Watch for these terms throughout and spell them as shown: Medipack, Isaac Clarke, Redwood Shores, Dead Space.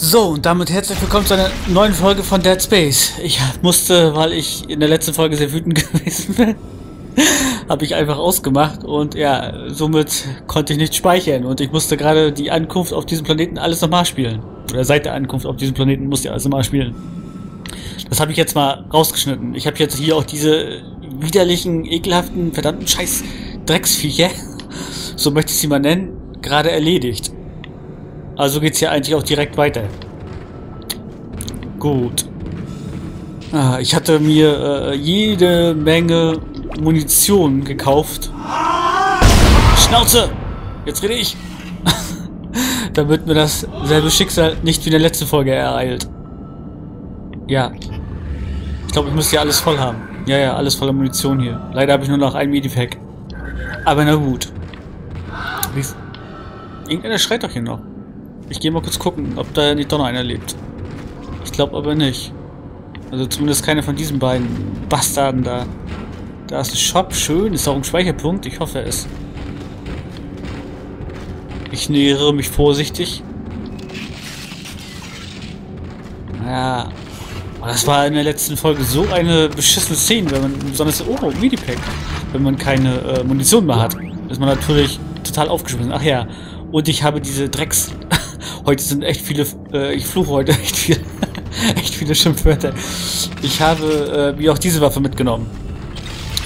So, und damit herzlich willkommen zu einer neuen Folge von Dead Space. Ich musste, weil ich in der letzten Folge sehr wütend gewesen bin, habe ich einfach ausgemacht und ja, somit konnte ich nicht speichern und ich musste gerade die Ankunft auf diesem Planeten alles nochmal spielen. Oder seit der Ankunft auf diesem Planeten musste ich alles nochmal spielen. Das habe ich jetzt mal rausgeschnitten. Ich habe jetzt hier auch diese widerlichen, ekelhaften, verdammten Scheiß Drecksviecher, so möchte ich sie mal nennen, gerade erledigt. Also geht's hier eigentlich auch direkt weiter. Gut. Ah, ich hatte mir jede Menge Munition gekauft. Schnauze! Jetzt rede ich! Damit mir dasselbe Schicksal nicht wie in der letzten Folge ereilt. Ja. Ich glaube, ich muss hier alles voll haben. Ja, ja, alles voller Munition hier. Leider habe ich nur noch ein Medipack. Aber na gut. Irgendeiner schreit doch hier noch. Ich gehe mal kurz gucken, ob da nicht doch noch einer lebt. Ich glaube aber nicht. Also zumindest keiner von diesen beiden Bastarden da. Da ist ein Shop, schön, ist auch ein Speicherpunkt, ich hoffe es. Ich nähere mich vorsichtig. Ja. Das war in der letzten Folge so eine beschissene Szene, wenn man besonders Medipack, wenn man keine Munition mehr hat. Ist man natürlich total aufgeschmissen. Ach ja. Und ich habe diese Drecks. Heute sind echt viele, ich fluche heute echt viel, echt viele Schimpfwörter. Ich habe mir auch diese Waffe mitgenommen.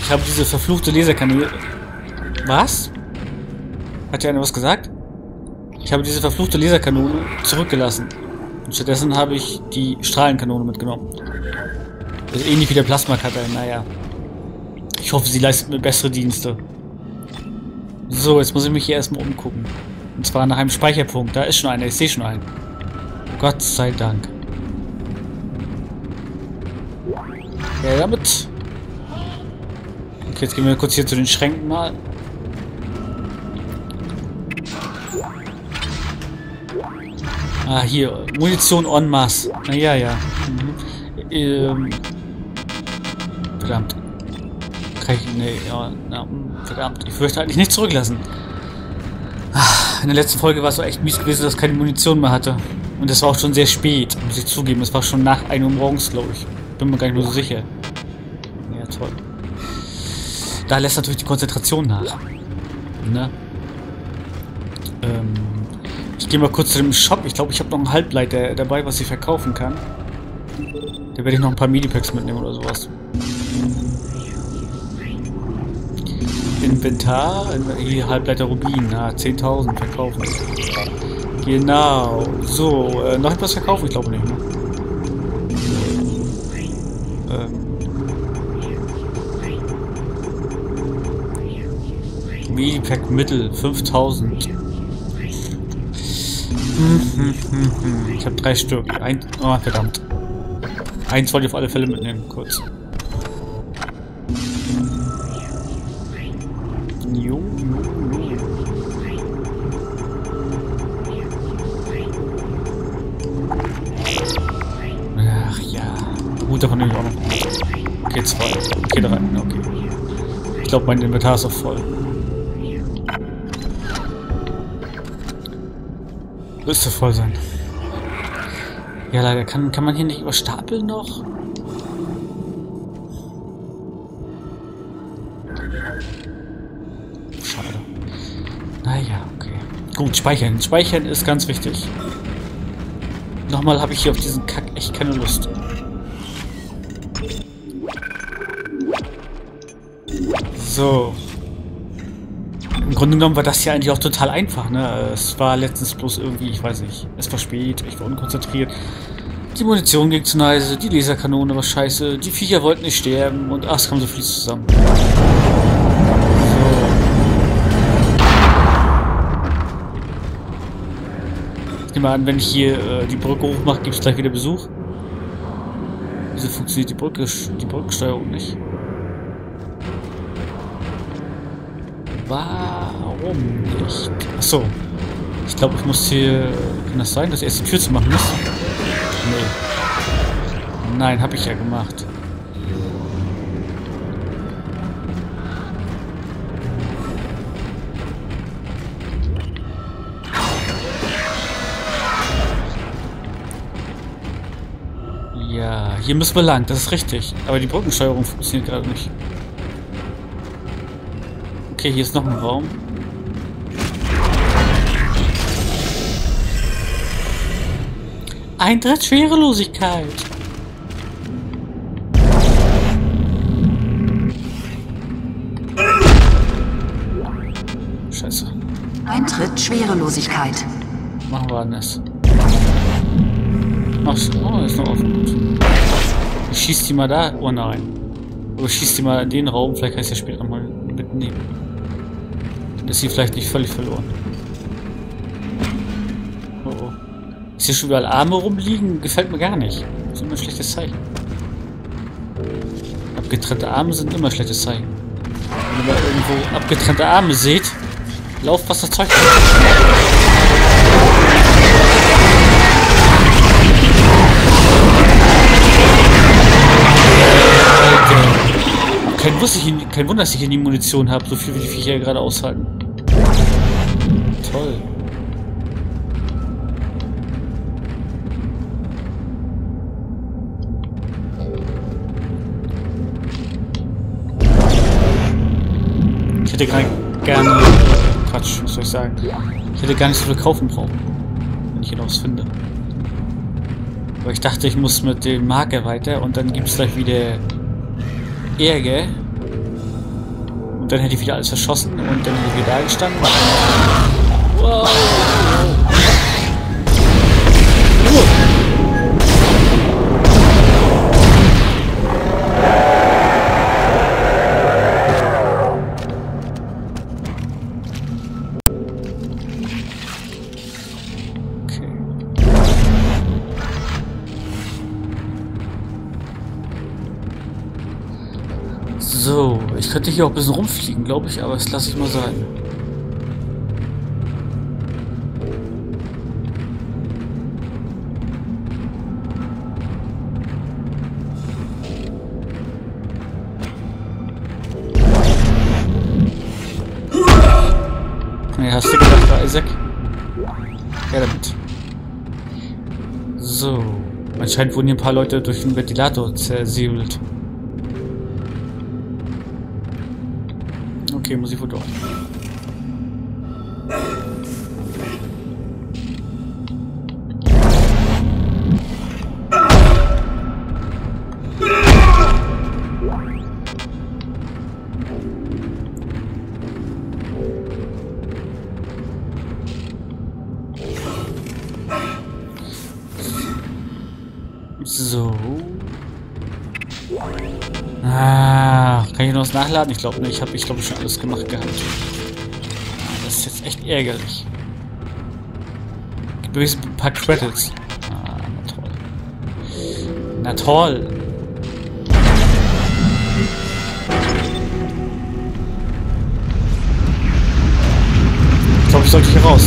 Ich habe diese verfluchte Laserkanone. Was? Hat ja einer was gesagt? Ich habe diese verfluchte Laserkanone zurückgelassen. Und stattdessen habe ich die Strahlenkanone mitgenommen. Also ähnlich wie der Plasmakatter, naja. Ich hoffe, sie leistet mir bessere Dienste. So, jetzt muss ich mich hier erstmal umgucken. Und zwar nach einem Speicherpunkt. Da ist schon einer. Ich sehe schon einen. Gott sei Dank. Ja, damit. Okay, jetzt gehen wir kurz hier zu den Schränken mal. Ah, hier. Munition en masse. Na ja, ja. Mhm. Verdammt. Kann ich... Nee, ja, na, verdammt. Ich fürchte eigentlich nicht zurücklassen. In der letzten Folge war es so echt mies gewesen, dass ich keine Munition mehr hatte. Und das war auch schon sehr spät, muss ich zugeben. Es war schon nach 1 Uhr morgens, glaube ich. Bin mir gar nicht mehr so sicher. Ja, toll. Da lässt natürlich die Konzentration nach. Ne? Ich gehe mal kurz zu dem Shop. Ich glaube, ich habe noch einen Halbleiter dabei, was ich verkaufen kann. Da werde ich noch ein paar Medipacks mitnehmen oder sowas. Inventar, hier Halbleiter Rubin, na, 10.000 verkaufen. Genau, so, noch etwas verkaufen? Ich glaube nicht, ne? Medipack Mittel, 5.000. Ich habe 3 Stück. Eins, oh, verdammt. Eins wollte ich auf alle Fälle mitnehmen, kurz. Ach ja. Gut, davon nehme ich auch noch. Okay, 2. Okay, 3. Okay. Ich glaube, mein Inventar ist auch voll. Müsste voll sein. Ja, leider. Kann man hier nicht überstapeln noch? Gut, speichern. Speichern ist ganz wichtig. Nochmal habe ich hier auf diesen Kack echt keine Lust. So. Im Grunde genommen war das hier eigentlich auch total einfach, ne? Es war letztens bloß irgendwie, ich weiß nicht, es war spät, ich war unkonzentriert. Die Munition ging zu nice, die Laserkanone war scheiße, die Viecher wollten nicht sterben und ach, es kam so viel zusammen. Ich nehme an, wenn ich hier die Brücke hochmache, gibt es gleich wieder Besuch. Wieso funktioniert die Brückensteuerung nicht? Warum nicht? Achso. Ich glaube, ich muss hier... Kann das sein, dass ich erst die Tür zu machen muss? Nee. Nein, habe ich ja gemacht. Ja, hier müssen wir lang, das ist richtig. Aber die Brückensteuerung funktioniert gerade nicht. Okay, hier ist noch ein Raum. Eintritt Schwerelosigkeit. Scheiße. Eintritt Schwerelosigkeit. Machen wir anders. Ach so, oh, ist noch offen. Ich schieß die mal da. Oh nein. Oder schieß die mal in den Raum. Vielleicht kann ich das später nochmal mitnehmen. Dann ist sie vielleicht nicht völlig verloren. Oh oh. Ist hier schon überall Arme rumliegen? Gefällt mir gar nicht. Das ist immer ein schlechtes Zeichen. Abgetrennte Arme sind immer ein schlechtes Zeichen. Wenn ihr mal irgendwo abgetrennte Arme seht, lauft, was das Zeug ist. Kein Wunder, dass ich hier nie Munition habe, so viel wie die Viecher gerade aushalten. Toll. Ich hätte gerne... Quatsch, was soll ich sagen? Ich hätte gar nicht so viel kaufen brauchen, wenn ich hier noch was finde. Aber ich dachte, ich muss mit dem Marker weiter und dann gibt es gleich wieder... Ärger. Und dann hätte ich wieder alles verschossen und dann hätte ich wieder da gestanden. Wow. So, ich könnte hier auch ein bisschen rumfliegen, glaube ich, aber das lasse ich mal sein. Ja, hast du gedacht, Isaac? Ja, damit. So, anscheinend wurden hier ein paar Leute durch den Ventilator zersäbelt. Okay, muss ich wohl doch. So. Ah, kann ich noch was nachladen? Ich glaube nicht. Ich glaube schon alles gemacht gehabt. Das ist jetzt echt ärgerlich. Gibt übrigens ein paar Credits. Ah, na toll. Na toll. Ich glaube, ich sollte hier raus.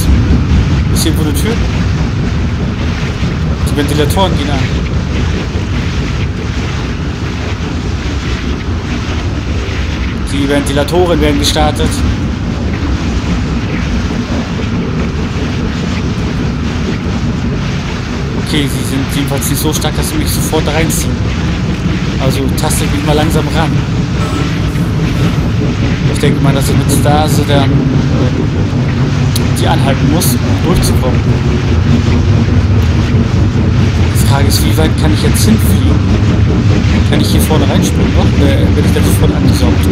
Ist hier irgendwo eine Tür? Die Ventilatoren gehen an. Die Ventilatoren werden gestartet. Okay, sie sind jedenfalls nicht so stark, dass sie mich sofort reinziehen. Also taste ich mich mal langsam ran. Ich denke mal, dass ich mit Stase dann die anhalten muss, um durchzukommen. Die Frage ist, wie weit kann ich jetzt hinfliegen? Kann ich hier vorne reinspringen noch? Oder werde ich da sofort angesaugt?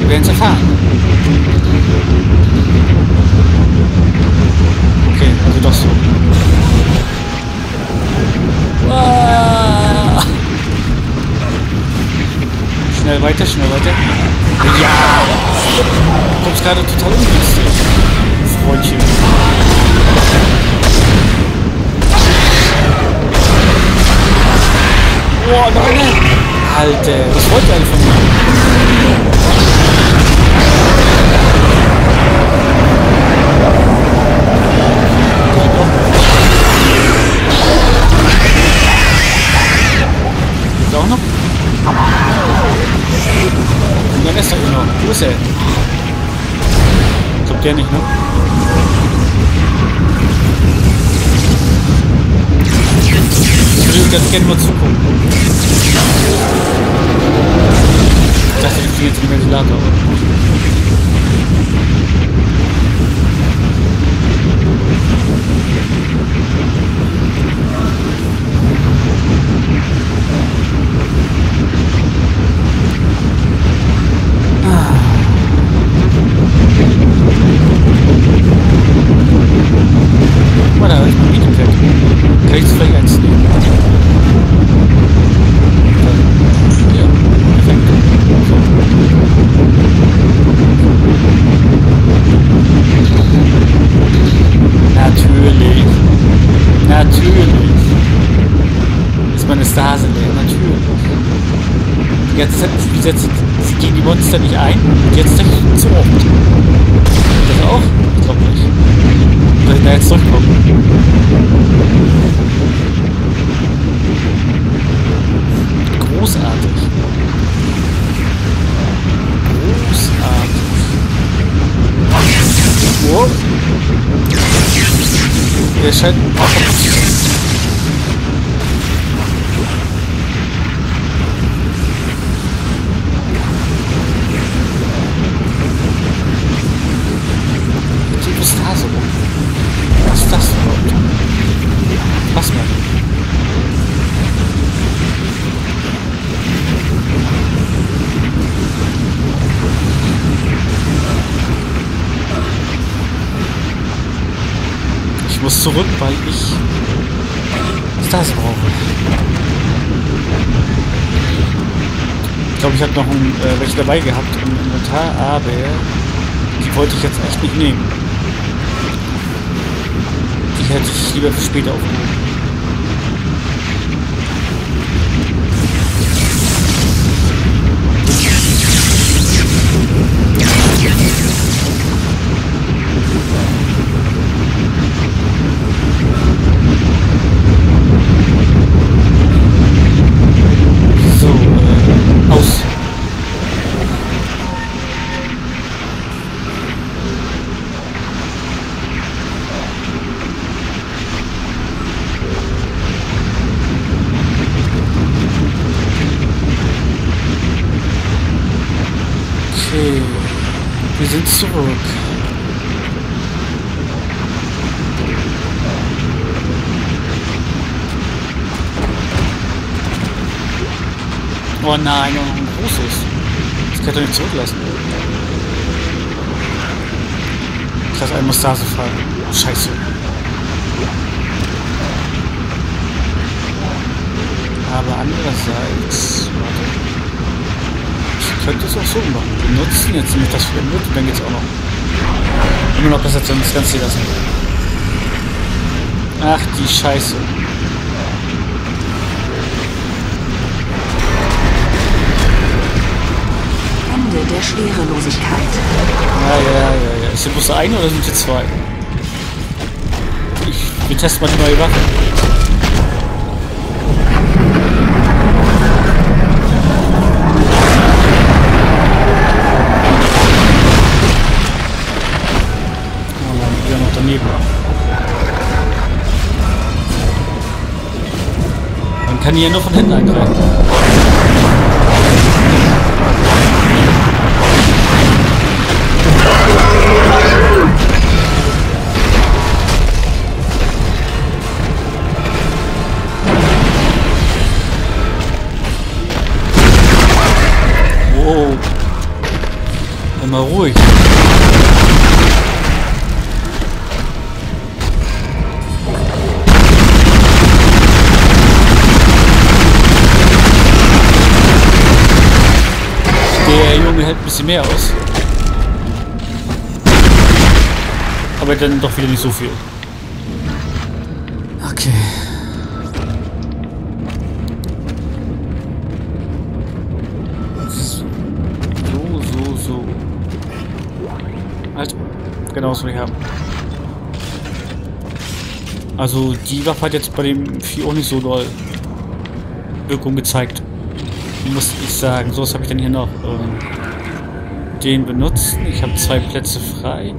Wir werden es erfahren. Okay, also doch so. Ah. Schnell weiter, schnell weiter. Ja! Du kommst gerade total ungünstig. Freundchen. Boah, noch eine! Alter, was wollt ihr eigentlich von mir? Ist auch noch? Und dann ist er genau. Wo ist er? Ich glaub, der nicht, ne? Ich würde ganz gerne mal zugucken. das ist jetzt ein Ventilator. Jetzt gehen die Monster nicht ein und jetzt denke ich zu oft. Das auch? Ich glaube nicht. Soll ich da jetzt zurückkommen? Großartig. Großartig. Wow. Der scheint... Ich muss zurück, weil ich das brauche. Ich glaube, ich habe noch welche dabei gehabt im Inventar, aber die wollte ich jetzt echt nicht nehmen. Die hätte ich lieber für später aufgehoben. Wir sind zurück. Oh nein, noch ein großes. Das kann ich doch nicht zurücklassen. Ich lasse einen Mustase fallen. Oh, scheiße. Aber andererseits... Warte. Ich könnte es auch so machen. Wir nutzen jetzt nämlich das für den Mut, dann geht's auch noch. Immer noch besser zu das Ganze lassen. Ach die Scheiße. Ende der Schwerelosigkeit. Ja. Ist hier bloß der eine oder sind hier zwei? Wir testen mal die neue Waffe. Man kann hier nur von hinten angreifen. Wow. Immer ruhig. Hält ein bisschen mehr aus. Aber dann doch wieder nicht so viel. Okay. So. Halt. Genau, was wir haben. Also die Waffe hat jetzt bei dem Vieh auch nicht so doll Wirkung gezeigt. Muss ich sagen. So, was habe ich denn hier noch? Den benutzen. Ich habe 2 Plätze frei.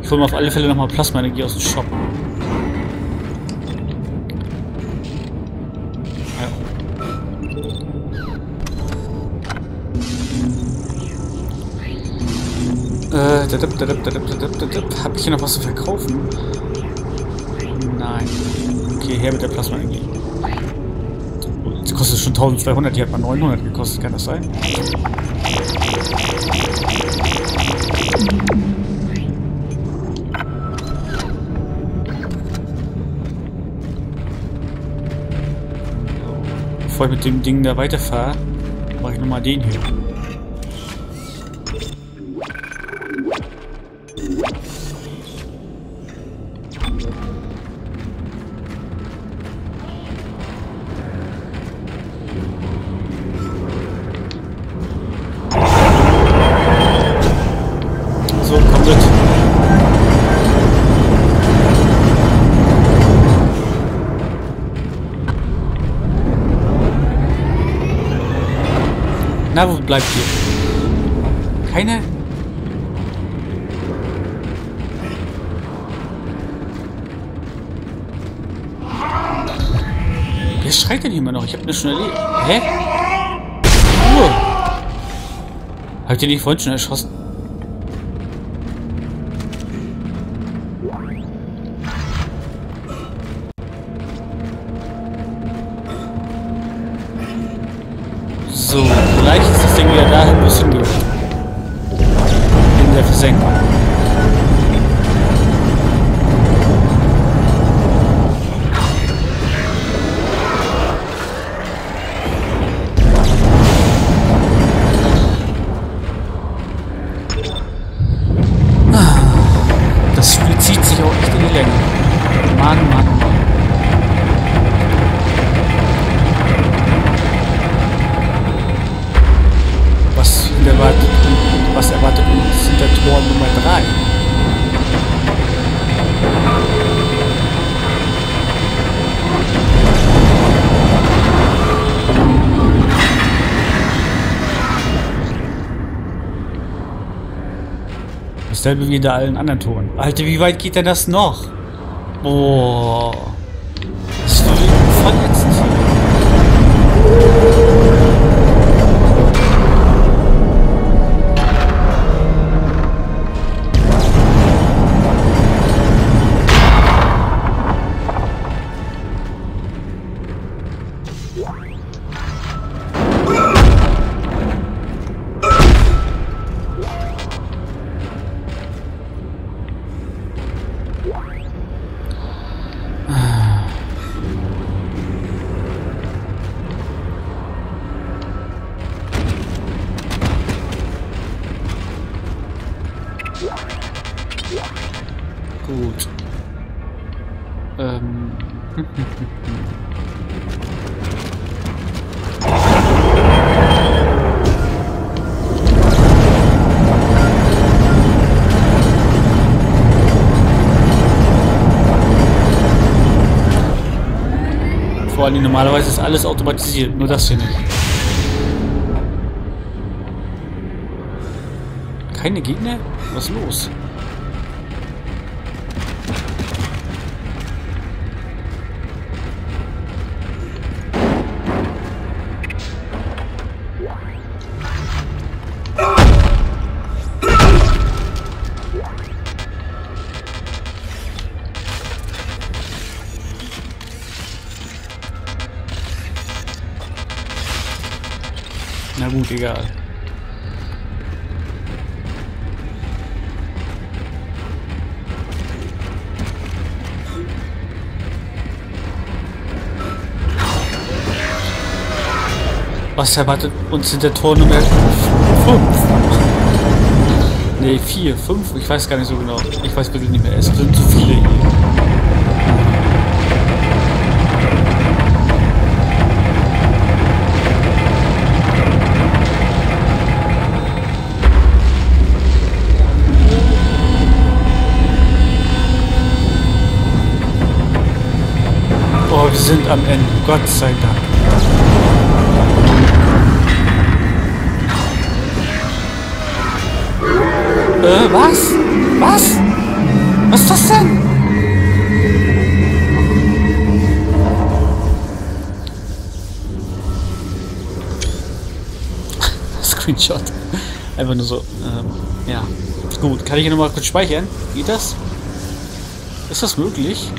Ich hole mir auf alle Fälle nochmal Plasma-Energie aus dem Shop. Ja. Hab ich hier noch was zu verkaufen? Nein. Okay, her mit der Plasma-Energie. Die kostet schon 1200, die hat mal 900 gekostet, kann das sein? Bevor ich mit dem Ding da weiterfahre, mache ich nochmal den hier. Na, wo bleibt ihr? Keine? Wer schreit denn immer noch? Ich hab das schon erlebt. Hä? Ruhe! Habt ihr nicht vorhin schon erschossen? So, vielleicht ist das Ding wieder dahin, wo es hingeht. In der Versenkung. Das Spiel zieht sich auch echt in die Länge. Mann, Mann, Mann. Was erwartet uns hinter Tor Nummer 3? Dasselbe wie hinter allen anderen Toren. Alter, wie weit geht denn das noch? Boah. Das ist voll ätzend hier. Gut. Vor allem normalerweise ist alles automatisiert, nur das hier nicht. Keine Gegner? Was ist los? Na gut, egal. Was erwartet uns in der Tor Nummer 5? Ne, 4, 5? Ich weiß gar nicht so genau. Ich weiß bitte nicht mehr. Es sind zu viele hier. Wir sind am Ende, Gott sei Dank. Was? Was? Was ist das denn? Screenshot. Einfach nur so, ja. Gut, kann ich hier nochmal kurz speichern? Geht das? Ist das möglich?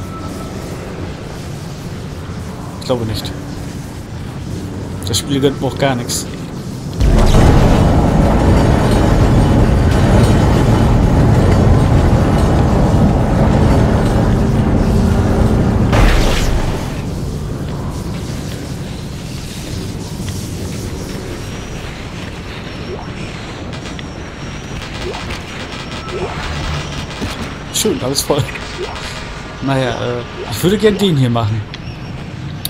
Ich glaube nicht. Das Spiel gönnt mir auch gar nichts. Schön, alles voll. Naja, ich würde gern den hier machen.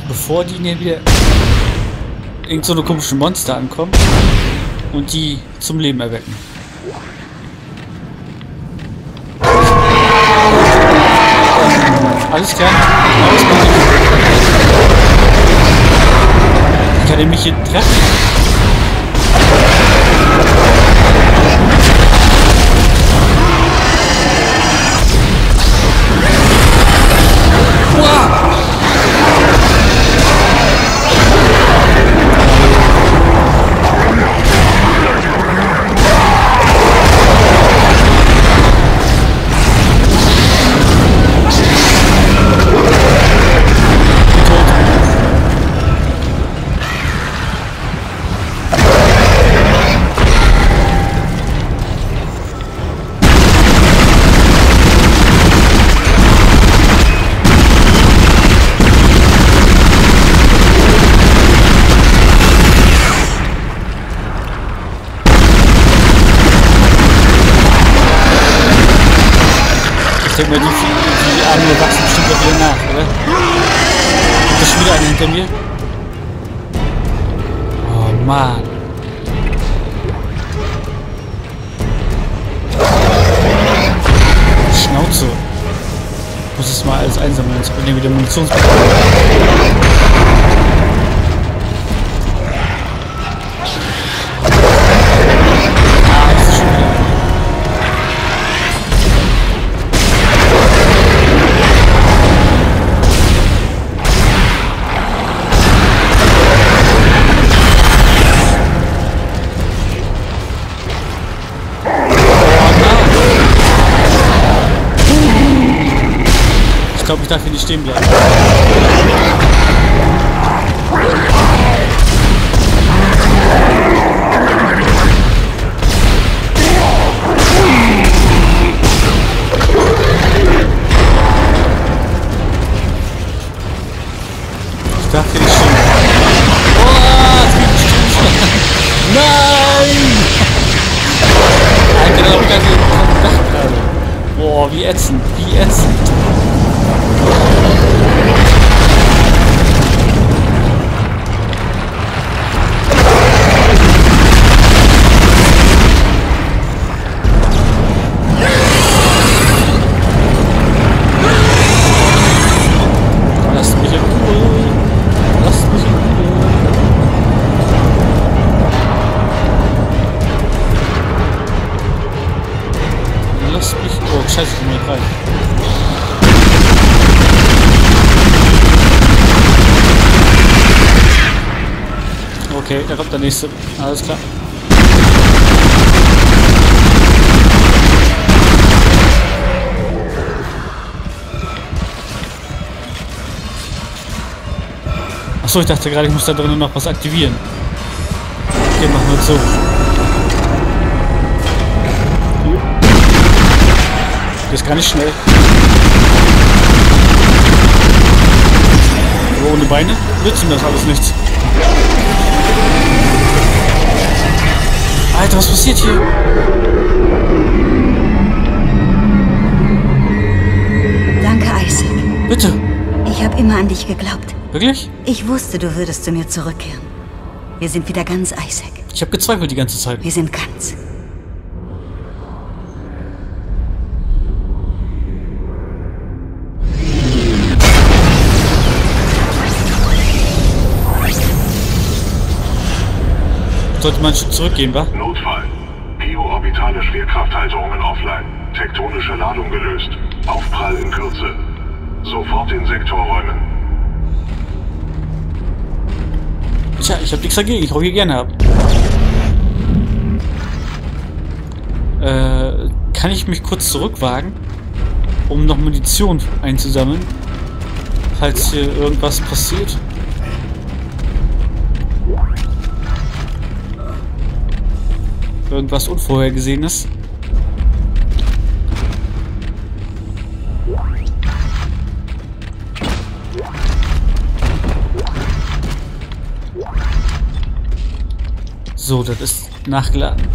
Bevor die hier wieder irgend so eine komische Monster ankommen und die zum Leben erwecken. Alles klar. Alles klar. Ich kann nämlich hier treffen. Die Arme wachsen bestimmt doch wieder nach, oder? Ist das schon wieder einer hinter mir? Oh Mann. Schnauze. Ich muss es mal alles einsammeln, jetzt bin ich wieder Munitionsbefehl. Ich glaube, ich darf hier nicht stehen bleiben. Ich darf hier nicht stehen bleiben. Oh, es geht bestimmt schon. Nein! Alter, da hab ich gar nicht gedacht gerade. Boah, wie ätzend, wie ätzend. Okay, da kommt der nächste. Alles klar. Achso, ich dachte gerade, ich muss da drinnen noch was aktivieren. Okay, machen wir jetzt so. Das ist gar nicht schnell. Aber ohne Beine nützt ihm das alles nichts. Alter, was passiert hier? Danke, Isaac. Bitte. Ich habe immer an dich geglaubt. Wirklich? Ich wusste, du würdest zu mir zurückkehren. Wir sind wieder ganz, Isaac. Ich habe gezweifelt die ganze Zeit. Wir sind ganz. Sollte man schon zurückgehen, wa? Notfall. Bioorbitale Schwerkrafthalterungen offline. Tektonische Ladung gelöst. Aufprall in Kürze. Sofort in Sektor räumen. Tja, ich hab nichts dagegen. Ich hau hier gerne ab. Kann ich mich kurz zurückwagen, um noch Munition einzusammeln, falls hier irgendwas passiert? Irgendwas Unvorhergesehenes. So, das ist nachgeladen.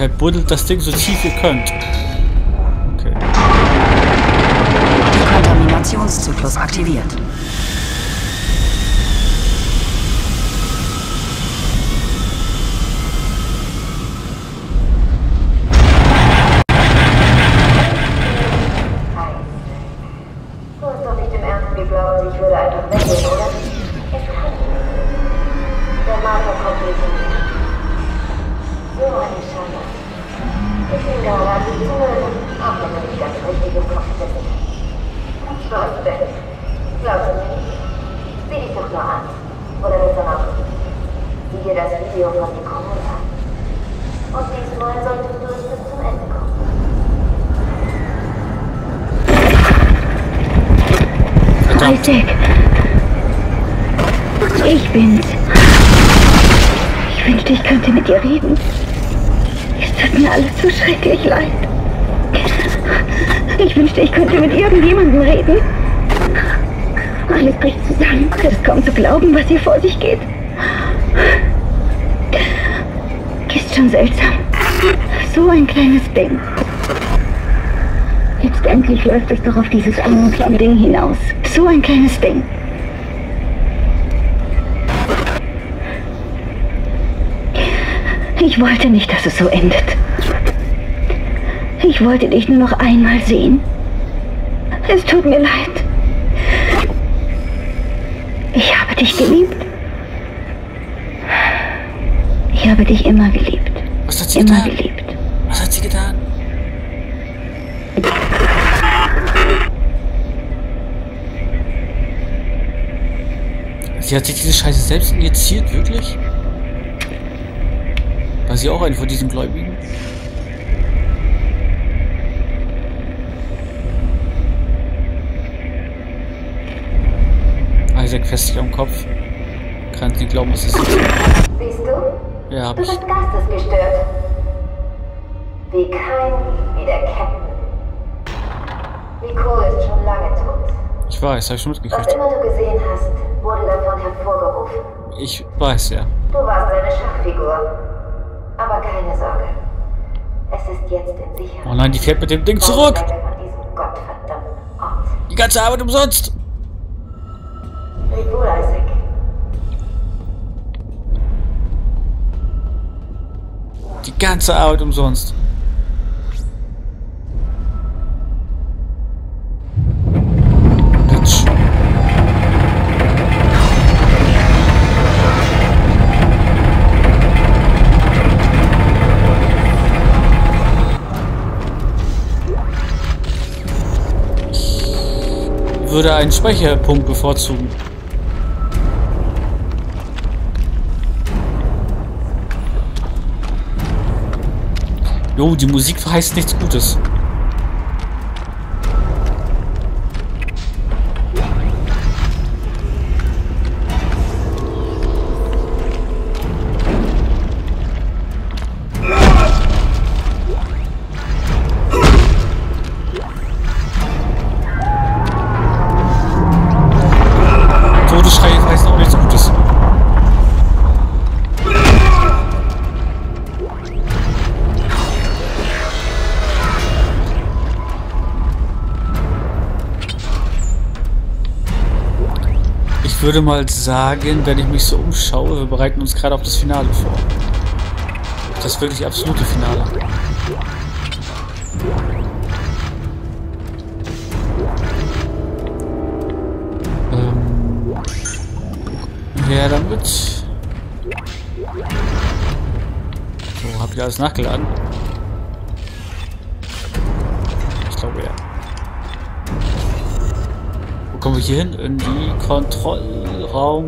Verbuddelt das Ding so tief ihr könnt. Okay. Animationszyklus aktiviert. Isaac, ich bin's. Ich wünschte, ich könnte mit dir reden. Es tut mir alles so schrecklich leid. Ich wünschte, ich könnte mit irgendjemandem reden. Alles bricht zusammen. Es ist kaum zu glauben, was hier vor sich geht. Ist schon seltsam. So ein kleines Ding. Letztendlich läuft es doch auf dieses eine kleine Ding hinaus. So ein kleines Ding. Ich wollte nicht, dass es so endet. Ich wollte dich nur noch einmal sehen. Es tut mir leid. Ich habe dich geliebt. Ich habe dich immer geliebt. Was hat sie getan? Immer geliebt. Was hat sie getan? Sie hat sich diese Scheiße selbst injiziert, wirklich? War sie auch eine von diesen Gläubigen? Isaac fest sich am Kopf. Kann nicht glauben, was es ist. Siehst du? Ja, du bist geistesgestört. Wie kein wie der Captain. Nico ist schon lange tot. Ich weiß, habe ich schon mitgekriegt. Was immer du gesehen hast, wurde davon hervorgerufen. Ich weiß, ja. Du warst eine Schachfigur. Aber keine Sorge. Es ist jetzt in Sicherheit. Oh nein, die fährt mit dem Ding zurück! Von diesem gottverdammten Ort. Die ganze Arbeit umsonst! Leb wohl, Isaac. Die ganze Arbeit umsonst. Ich würde einen Speicherpunkt bevorzugen. Jo, die Musik verheißt nichts Gutes. Ich würde mal sagen, wenn ich mich so umschaue, wir bereiten uns gerade auf das Finale vor. Das wirklich absolute Finale. Ja, damit. So, hab ich alles nachgeladen? Ich glaube ja. Wo kommen wir hier hin? In die Kontrollraum.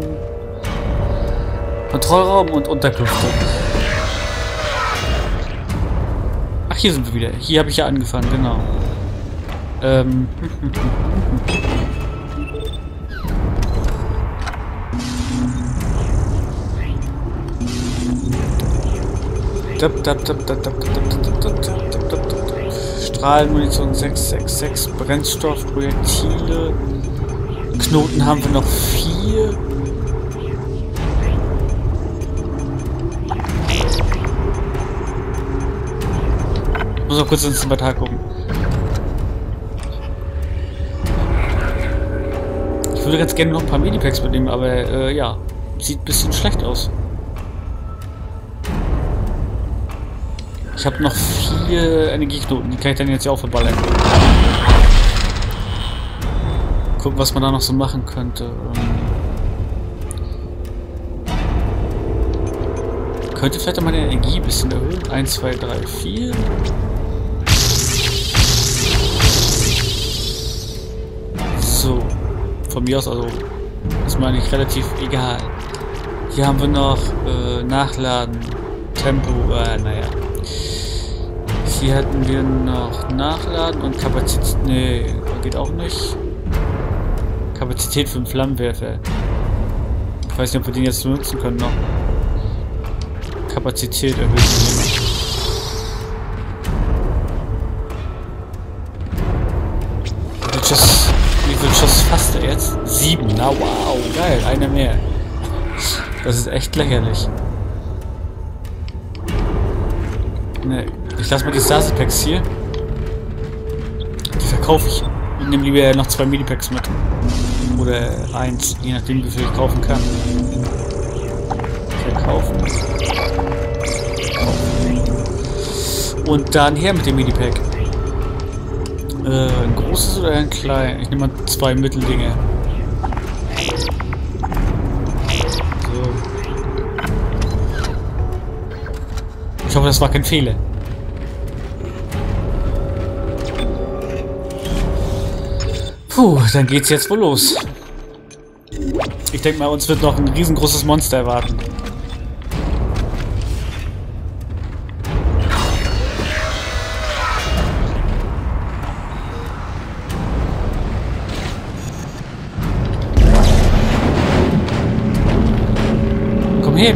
Kontrollraum und Unterkünfte. Ach, hier sind wir wieder. Hier habe ich ja angefangen, genau. Strahlenmunition 666, Brennstoff, Projektile, Knoten haben wir noch 4. Ich muss noch kurz ins Inventar gucken. Ich würde ganz gerne noch ein paar Medipacks mitnehmen, aber ja, sieht ein bisschen schlecht aus. Ich habe noch 4 Energieknoten, die kann ich dann jetzt ja auch verballern. Gucken, was man da noch so machen könnte. Könnte vielleicht meine Energie ein bisschen erhöhen. 1, 2, 3, 4. So. Von mir aus, also, ist mir eigentlich relativ egal. Hier haben wir noch Nachladen, Tempo, naja. Hier hätten wir noch Nachladen und Kapazität. Nee, geht auch nicht. Kapazität für den Flammenwerfer. Ich weiß nicht, ob wir den jetzt nutzen können noch. Kapazität erhöhen wir noch. Wie viel Schuss fasst er jetzt? 7. Na wow, geil, einer mehr. Das ist echt lächerlich. Nee. Ich lasse mal die Stasi-Packs hier. Die verkaufe ich. Ich nehme lieber noch 2 Medipacks mit. Oder 1, je nachdem, wie viel ich kaufen kann. Verkaufen. Kaufen. Und dann her mit dem Medipack. Ein großes oder ein kleines? Ich nehme mal 2 Mitteldinger. So. Ich hoffe, das war kein Fehler. Puh, dann geht's jetzt wohl los. Ich denke mal, uns wird noch ein riesengroßes Monster erwarten. Komm her!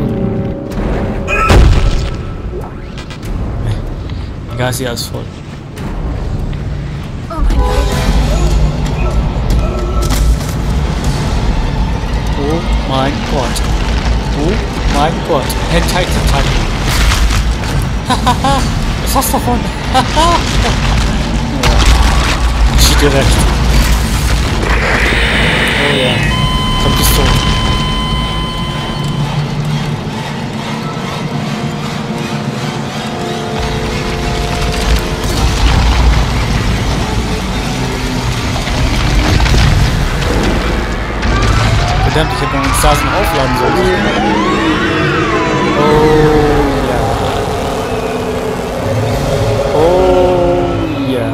Egal, sie ist voll. Mein Gott. Oh mein Gott. Hentai-Tentai. Hahaha. Was hast du davon? Haha. Ja. Schied dir recht. Oh ja. Komm, Pistole. Verdammt, ich hätte meinen Stasen aufladen sollen. Oh ja. Oh ja.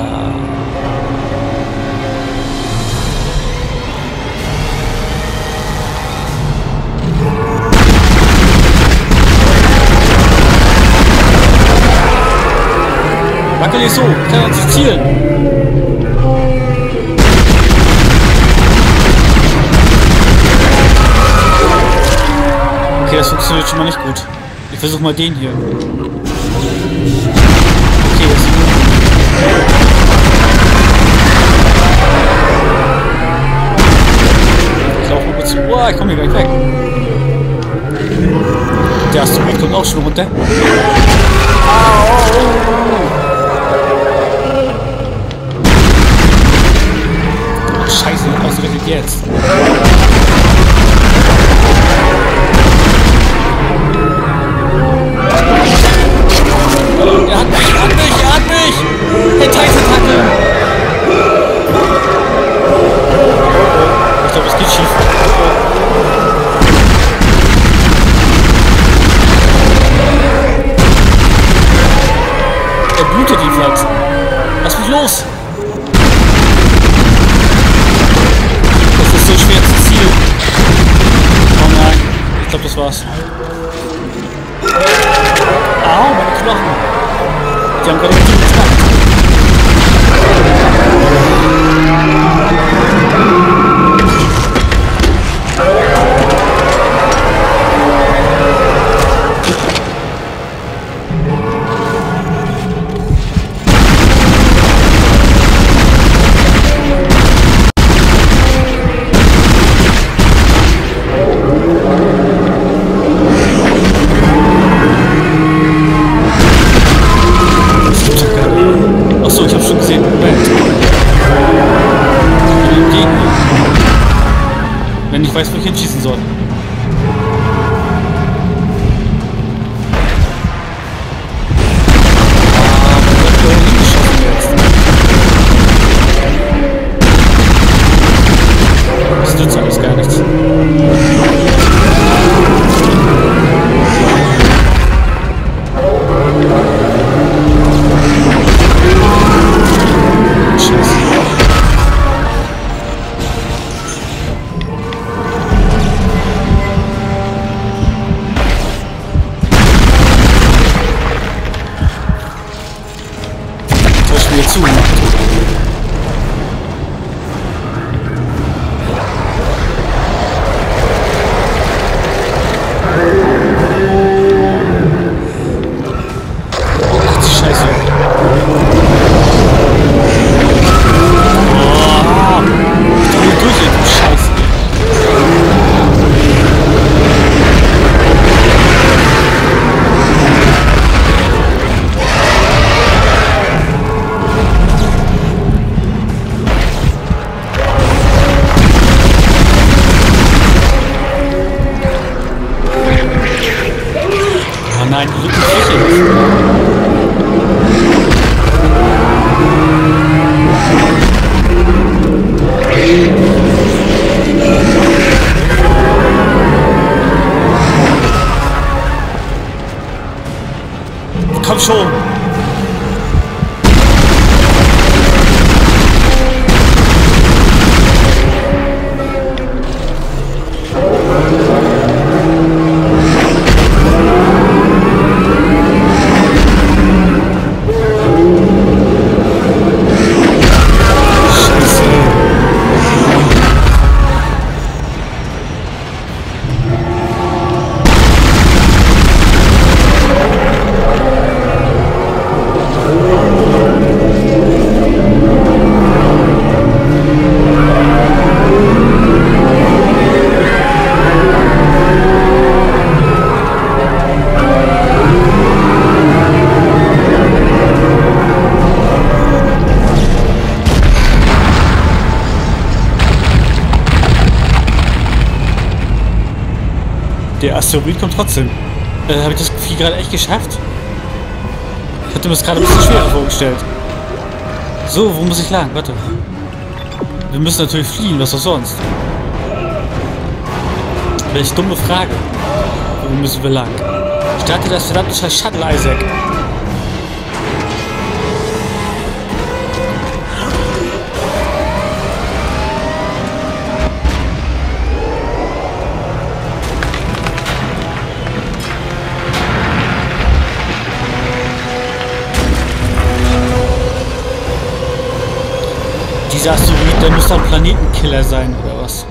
Wackel nicht so, ich kann jetzt zielen. Okay, das funktioniert schon mal nicht gut. Ich versuche mal den hier. Okay, das sieht gut. Ich laufe mal kurz. Wow, ich komme hier gleich weg. Der Asteroid kommt auch schon runter. Oh, Scheiße, ausgerechnet jetzt. Er hat mich! Enteilsattacke! Ich glaube, es geht schief. Er blutet jedenfalls. Lass mich los! Das was. Au, meine Knochen. Die haben gerade richtig Der Asteroid kommt trotzdem. Habe ich das Vieh gerade echt geschafft? Ich hatte mir das gerade ein bisschen schwerer vorgestellt. So, wo muss ich lang? Warte. Wir müssen natürlich fliehen, was auch sonst. Welche dumme Frage. Wo müssen wir lang? Starte das verdammte Shuttle, Isaac. Dieser Asteroid, der muss ein Planetenkiller sein, oder was?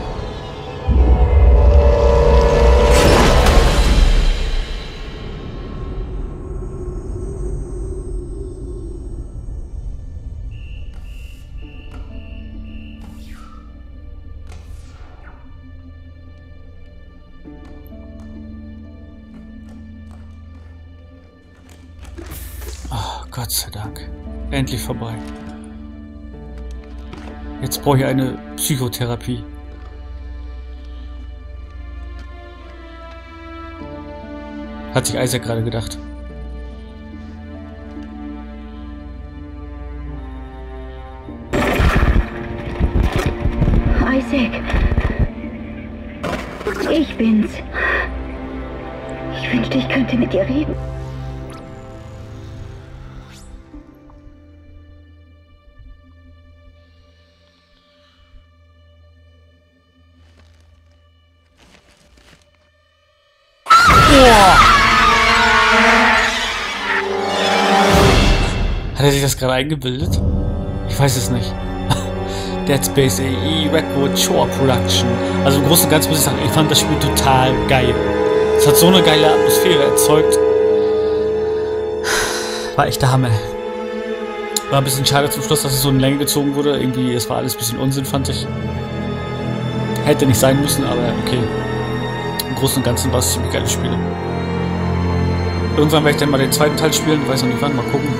Oh, Gott sei Dank. Endlich vorbei. Jetzt brauche ich eine Psychotherapie. Hat sich Isaac gerade gedacht. Isaac. Ich bin's. Ich wünschte, ich könnte mit dir reden. Hat er sich das gerade eingebildet? Ich weiß es nicht. Dead Space, Redwood Shore Production. Also im Großen und Ganzen muss ich sagen, ich fand das Spiel total geil. Es hat so eine geile Atmosphäre erzeugt. War echt der Hammer. War ein bisschen schade zum Schluss, dass es so in Länge gezogen wurde. Irgendwie, es war alles ein bisschen Unsinn, fand ich. Hätte nicht sein müssen, aber okay. Im Großen und Ganzen war es ziemlich geiles Spiel. Irgendwann werde ich dann mal den zweiten Teil spielen, weiß noch nicht wann, mal gucken.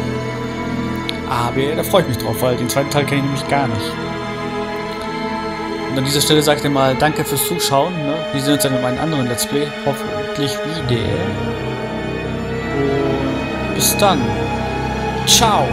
Aber da freue ich mich drauf, weil den zweiten Teil kenne ich nämlich gar nicht. Und an dieser Stelle sage ich dir mal danke fürs Zuschauen. Ne? Wir sehen uns dann in meinem anderen Let's Play hoffentlich wieder. Und bis dann. Ciao.